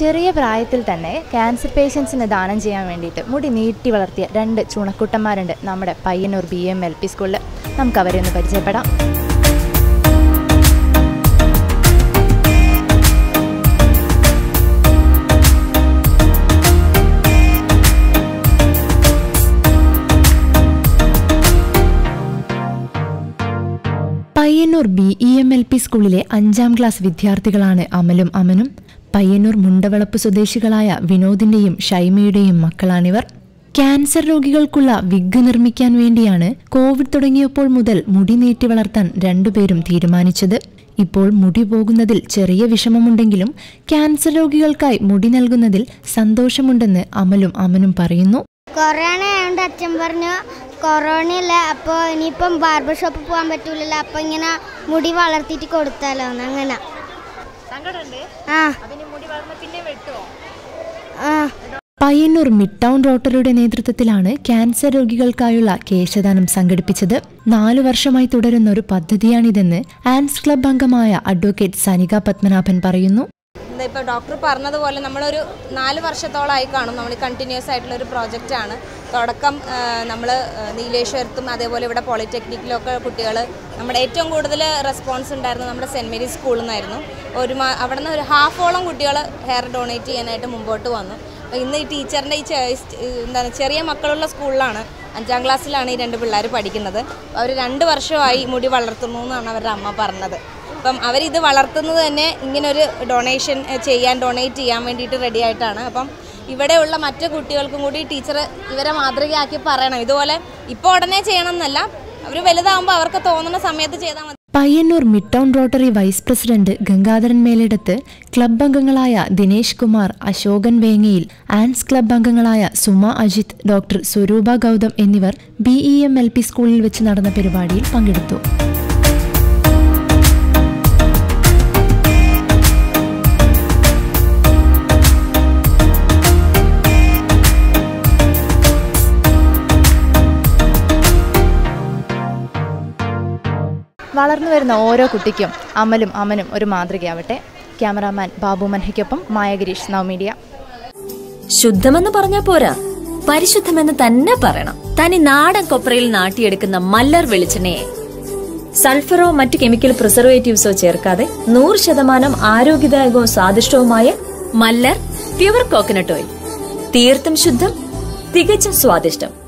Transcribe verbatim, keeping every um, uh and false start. ചെറിയ പ്രായത്തിൽ തന്നെ ക്യാൻസർ പേഷ്യൻസിനെ ദാനം ചെയ്യാൻ വേണ്ടിയിട്ട് മുടി നീട്ടി വളർത്തിയ രണ്ട് ചുണക്കുട്ടന്മാരുണ്ട് നമ്മുടെ Payyanur B M L P സ്കൂളിൽ. നമുക്ക് അവരെ ഒന്ന് പരിചയപ്പെടാം. Payyanur B E M L P സ്കൂളിലെ അഞ്ചാം ക്ലാസ് വിദ്യാർത്ഥികളാണ് അമലും അമനും. പയ്യന്നൂർ മുണ്ടവളപ്പ് സ്വദേശികളായ വിനോദിന്റെയും ഷൈമയുടെയും മക്കളാണിവർ. ക്യാൻസർ രോഗികൾക്കുള്ള വിഗ് നിർമ്മിക്കാൻ വേണ്ടിയാണ് കോവിഡ് തുടങ്ങിയപ്പോൾ മുതൽ മുടി നീട്ടി വളർത്താൻ രണ്ടുപേരും തീരുമാനിച്ചത്. ഇപ്പോൾ മുടി പോകുന്നതിൽ ചെറിയ വിഷമമുണ്ടെങ്കിലും ക്യാൻസർ രോഗികൾക്കായി മുടി നൽകുന്നതിൽ സന്തോഷമുണ്ടെന്ന് അമലും അമനും പറയുന്നു. കൊറോണ ആയതുകൊണ്ട് അച്ഛൻ പറഞ്ഞു കൊറോണയില്ല, അപ്പോൾ ഇനിയിപ്പം ബാർബർ ഷോപ്പിൽ പോകാൻ പറ്റൂലല്ലോ, അപ്പം ഇങ്ങനെ മുടി വളർത്തിയിട്ട് കൊടുത്താലോ അങ്ങനെ. പയ്യന്നൂർ മിഡ് ടൗൺ റോട്ടറിയുടെ നേതൃത്വത്തിലാണ് ക്യാൻസർ രോഗികൾക്കായുള്ള കേശദാനം സംഘടിപ്പിച്ചത്. നാലു വർഷമായി തുടരുന്ന ഒരു പദ്ധതിയാണിതെന്ന് ആൻസ് ക്ലബ് അംഗമായ അഡ്വക്കേറ്റ് സനിക പത്മനാഭൻ പറയുന്നു. ഇപ്പോൾ ഡോക്ടർ പറഞ്ഞതുപോലെ നമ്മളൊരു നാല് വർഷത്തോളമായി കാണും നമ്മൾ കണ്ടിന്യൂസ് ആയിട്ടുള്ളൊരു പ്രോജക്റ്റാണ്. തുടക്കം നമ്മൾ നീലേശ്വരത്തും അതേപോലെ ഇവിടെ പോളിടെക്നിക്കിലൊക്കെ കുട്ടികൾ നമ്മുടെ ഏറ്റവും കൂടുതൽ റെസ്പോൺസ് ഉണ്ടായിരുന്നു നമ്മുടെ സെൻറ്റ് മേരീസ് സ്കൂളിൽ നിന്നായിരുന്നു. ഒരു അവിടെ നിന്ന് ഒരു ഹാഫോളം കുട്ടികൾ ഹെയർ ഡൊണേറ്റ് ചെയ്യാനായിട്ട് മുമ്പോട്ട് വന്നു. അപ്പോൾ ഇന്ന് ഈ ടീച്ചറിൻ്റെ ഈ എന്താണ് ചെറിയ മക്കളുള്ള സ്കൂളിലാണ്, അഞ്ചാം ക്ലാസ്സിലാണ് ഈ രണ്ട് പിള്ളേർ പഠിക്കുന്നത്. അവർ രണ്ട് വർഷമായി മുടി വളർത്തുന്നു എന്നാണ് അവരുടെ അമ്മ പറഞ്ഞത്. അപ്പം അവരിത് വളർത്തുന്നത് തന്നെ ഇങ്ങനൊരു ഡൊണേഷൻ ചെയ്യാൻ ഡൊണേറ്റ് ചെയ്യാൻ വേണ്ടിയിട്ട് റെഡി ആയിട്ടാണ്. അപ്പം ഇവിടെയുള്ള മറ്റു കുട്ടികൾക്കും കൂടി ടീച്ചർ ഇവരെ മാതൃകയാക്കി പറയണം, ഇതുപോലെ ഇപ്പോൾ ഉടനെ ചെയ്യണം എന്നല്ല, അവർ വലുതാകുമ്പോൾ അവർക്ക് തോന്നുന്ന സമയത്ത് ചെയ്താൽ മതി. Payyanur mid town rotary vice president Gangadharan Melidath, club അംഗങ്ങളായ ദിനേശ് കുമാർ, അശോകൻ വേങ്ങയിൽ, ആൻസ് ക്ലബ് അംഗങ്ങളായ സുമ അജിത്, ഡോക്ടർ സ്വരൂപ ഗൗതം എന്നിവർ B E M L P സ്കൂളിൽ വെച്ച് നടന്ന പരിപാടിയിൽ പങ്കെടുത്തു. വളർന്നു വരുന്ന ഓരോ കുട്ടിക്കും അമലും അമനും ഒരു മാതൃകയാവട്ടെ. ക്യാമറാമാൻ ബാബു മൻഹയ്ക്കൊപ്പം മായഗിരീഷ്, നൗ മീഡിയ. ശുദ്ധമെന്ന് പറഞ്ഞാൽ പോരാ, പരിശുദ്ധമെന്ന് തന്നെ പറയണം. തനി നാടൻ കൊപ്രയിൽ നാട്ടിയെടുക്കുന്ന മല്ലർ വെളിച്ചെണ്ണയെ സൾഫറോ മറ്റു കെമിക്കൽ പ്രിസർവേറ്റീവ്സോ ചേർക്കാതെ നൂറ് ശതമാനം ആരോഗ്യദായകവും സ്വാദിഷ്ടവുമായ മല്ലർ പ്യുവർ കോക്കനട്ട് ഓയിൽ. തീർത്തും ശുദ്ധം, തികച്ചും സ്വാദിഷ്ടം.